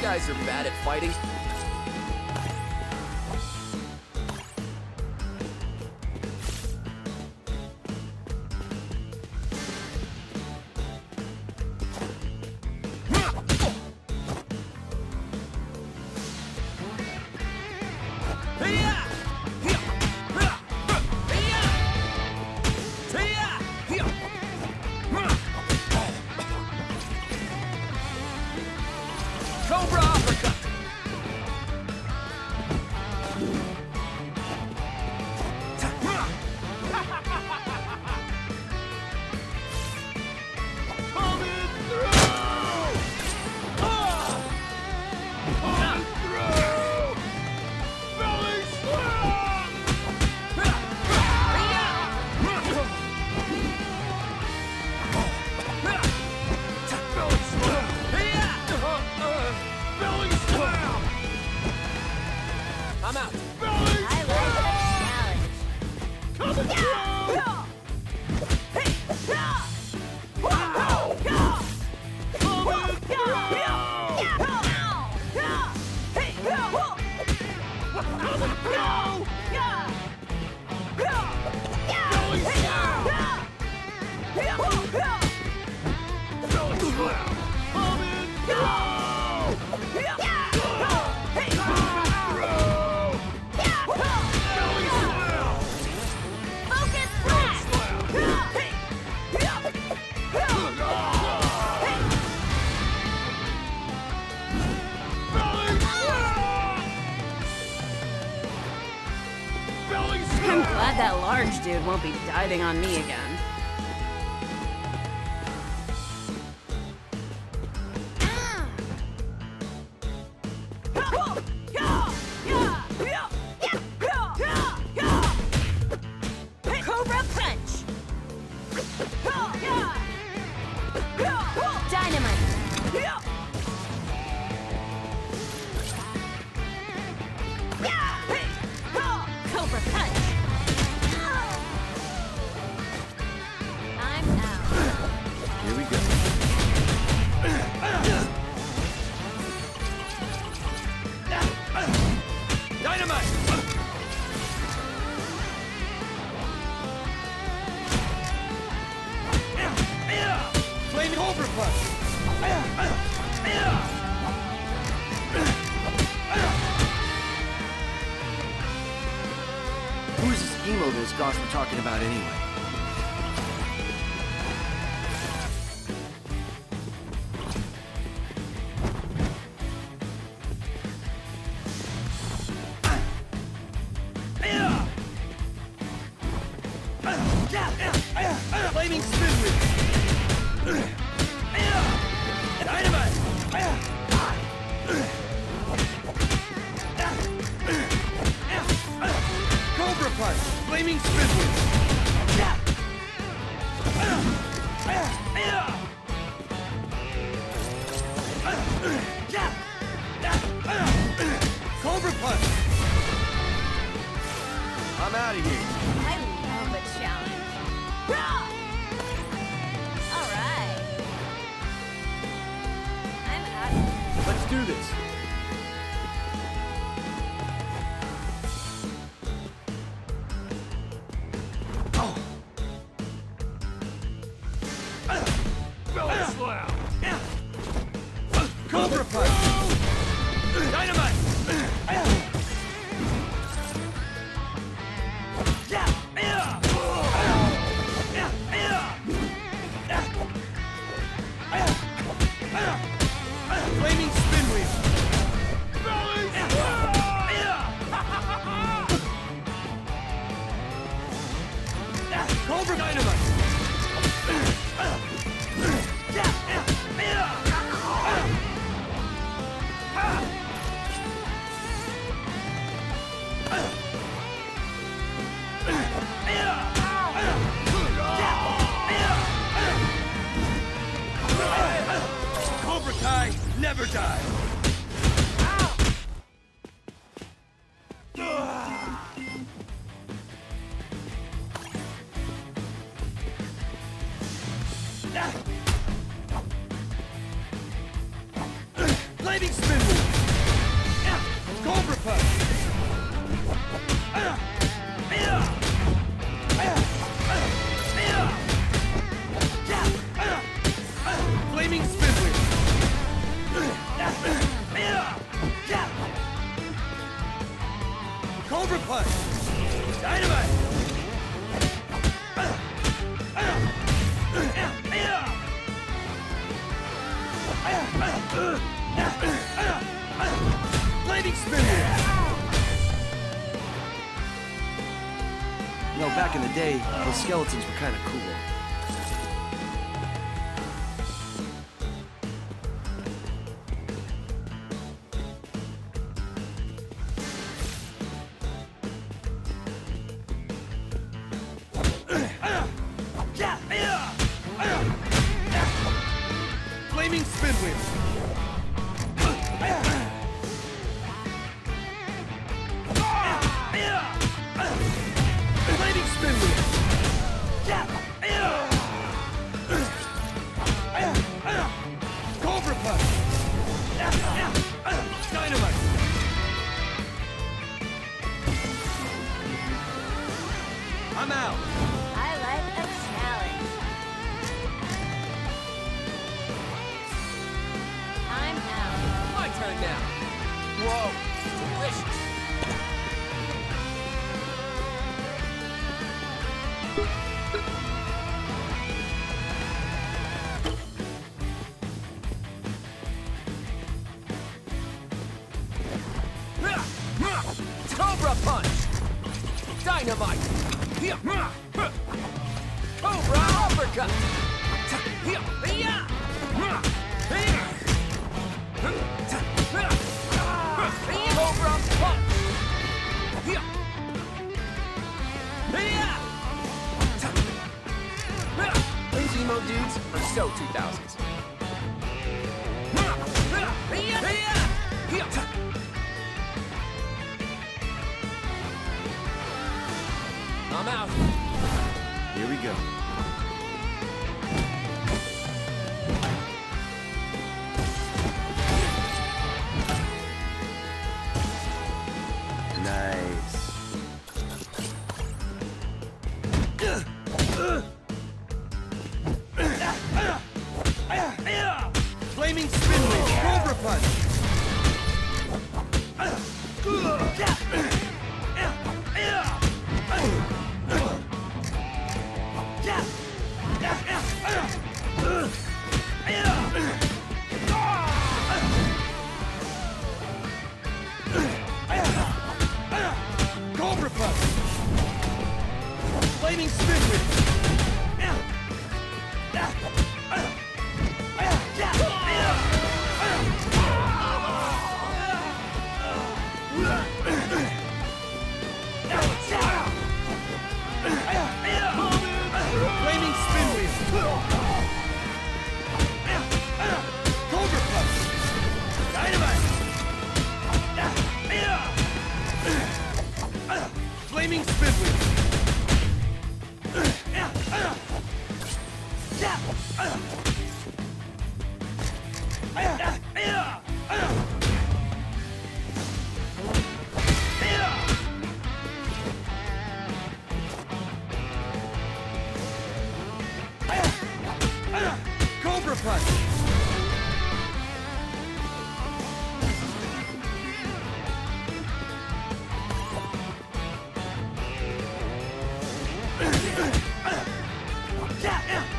guys are bad at fighting. That large dude won't be diving on me again. Who's this emo those goths were talking about anyway? Lightning spin! flaming spindly. Cobra punch. Dynamite. Flaming spindly. You know, back in the day, those skeletons were kind of cool. Flaming spindle. Flaming spindle. Cobra punch. Dynamite. I'm out. Now. Whoa, delicious. Cobra punch. Dynamite. Cobra uppercut. Dudes are so 2000s. I'm out. Here we go. Nice. Flaming spindle, cobra punch. Cobra punch. Flaming spindle. Flaming spindle. Cobra punch.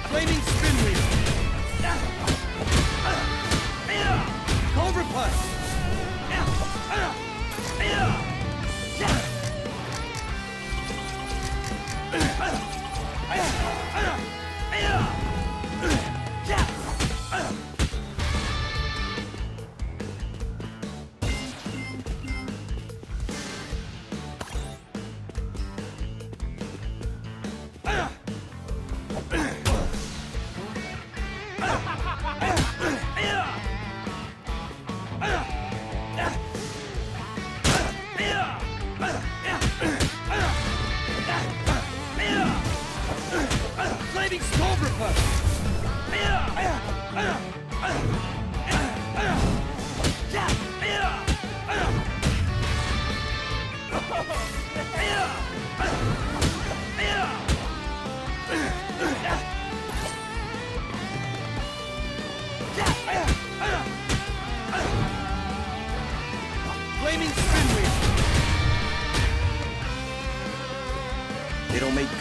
Flaming spin wheel. Cobra punch.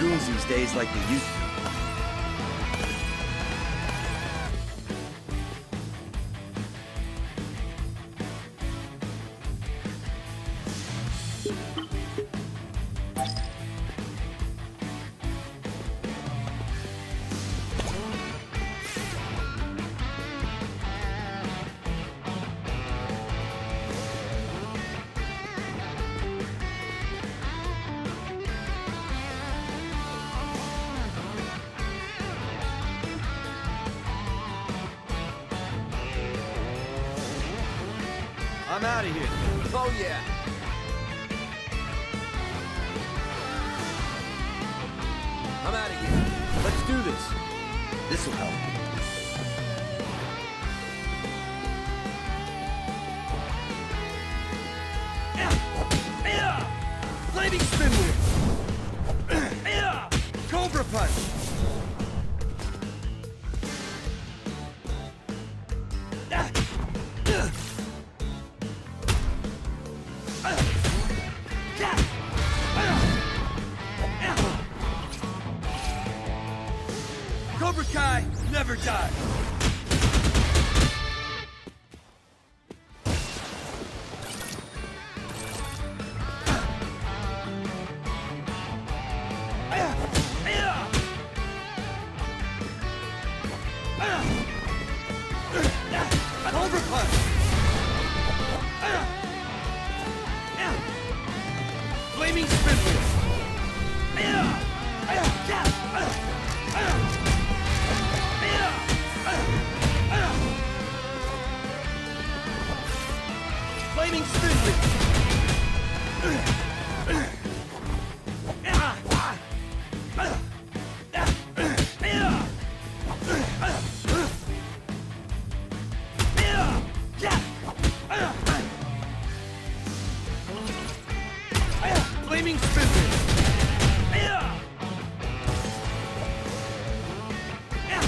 goons these days like they used to. I'm out of here. Oh, yeah. I'm out of here. Let's do this. This will help. Flaming spinwheel. Cobra punch. Cobra Kai never dies. An overpunch. Flaming spinwheel. Flaming spinwheel. Flaming spinwheel.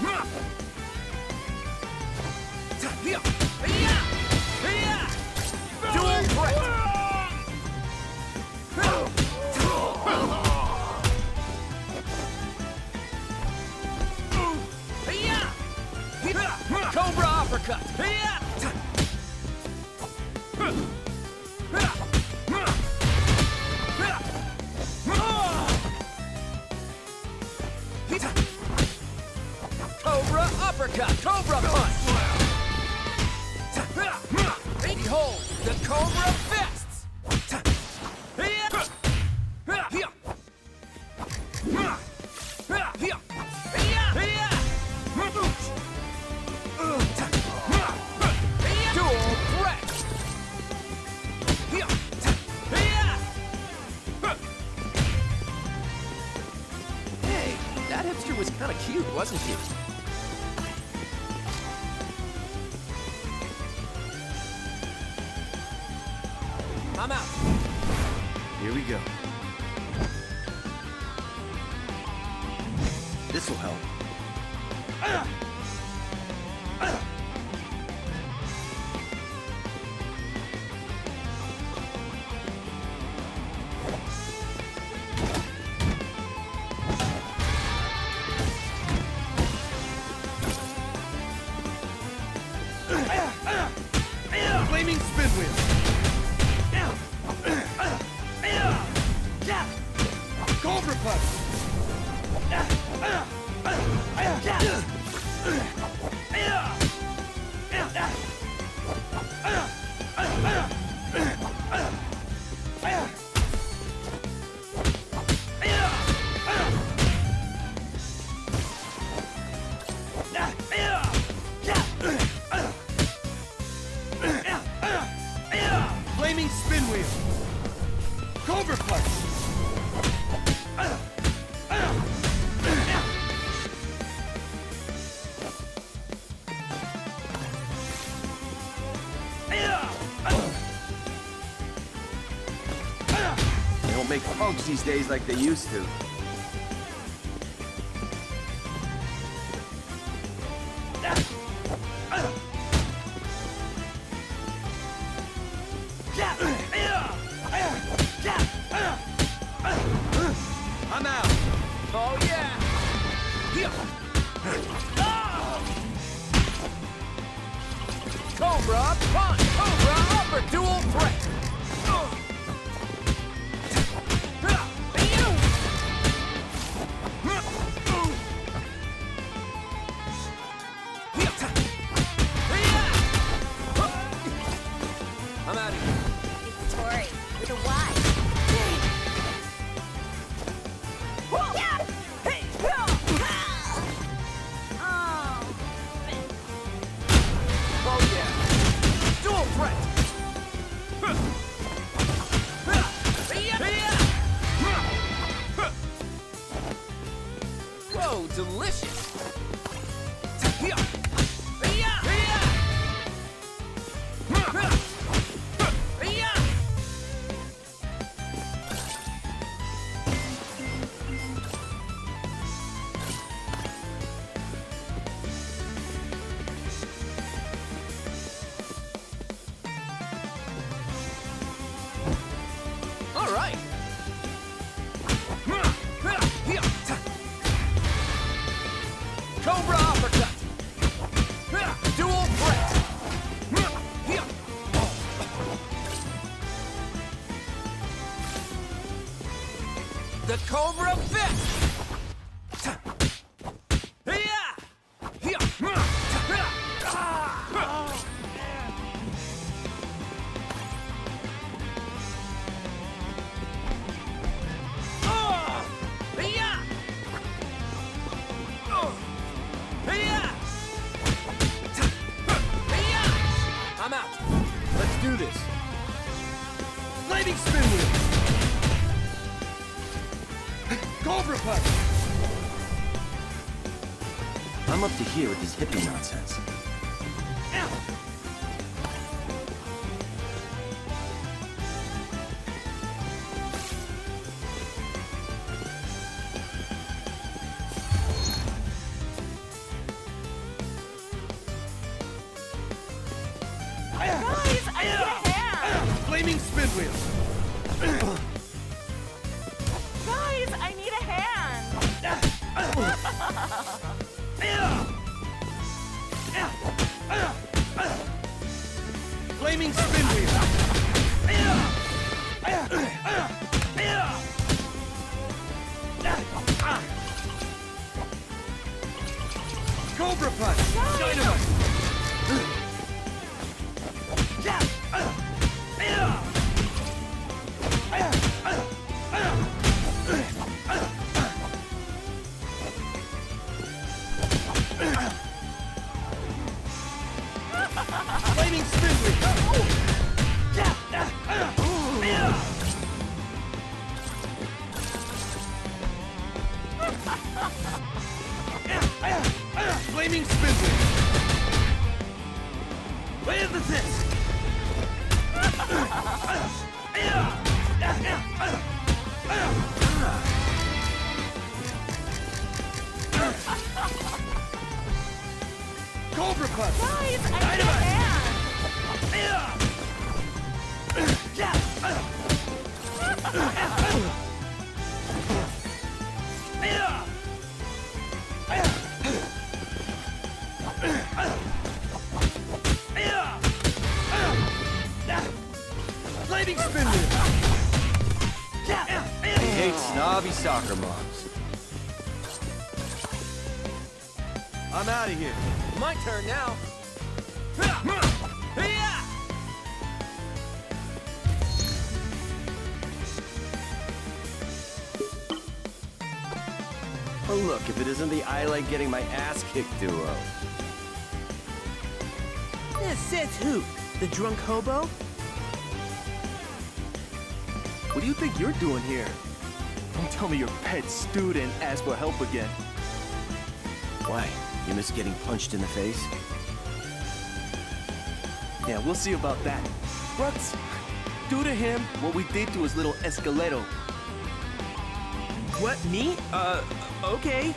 Cobra uppercut! Dual threat! Cobra uppercut! Cobra uppercut! Cobra punch! Behold, the Cobra fists! Was kind of cute, wasn't he? I'm out. Here we go. This will help. Flaming spin wheel. Cobra punch. Flaming spin wheel. Cobra punch. They don't make punks these days like they used to. I'm out. Oh yeah. Cobra punch. Cobra upper dual threat. I'm out of here. It's Tori with a Y. so delicious. All right. Cobra uppercut. Dual threat. The Cobra bit. I'm out. Let's do this. Lightning spin wheel. Cobra punch. I'm up to here with this hippie nonsense. Guys, I need a hand! Flaming spin wheel! Guys, I need a hand! Flaming spin wheel! Cobra punch! Dynamite! Flaming spin wheel. Flaming spin wheel. Where is this? Cobra punch! Guys, Lightning spin wheel! I hate snobby soccer moms. I'm out of here. My turn now. Oh, look, if it isn't the I Like Getting My Ass Kicked duo. This says who? The drunk hobo? What do you think you're doing here? Don't tell me your pet student asked for help again. Why? You miss getting punched in the face? Yeah, we'll see about that. Let's do to him what we did to his little Esqueleto. What, me? Okay.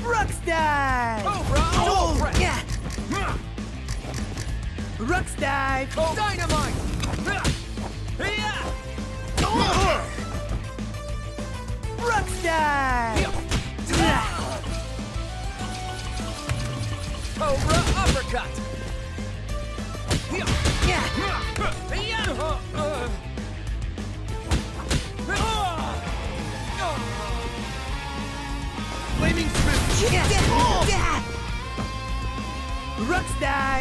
Rockstar! Oh, bro! Yeah! Rockstar! Oh. Dynamite! Rockstar! Cobra uppercut! Flaming spin! Rockstar!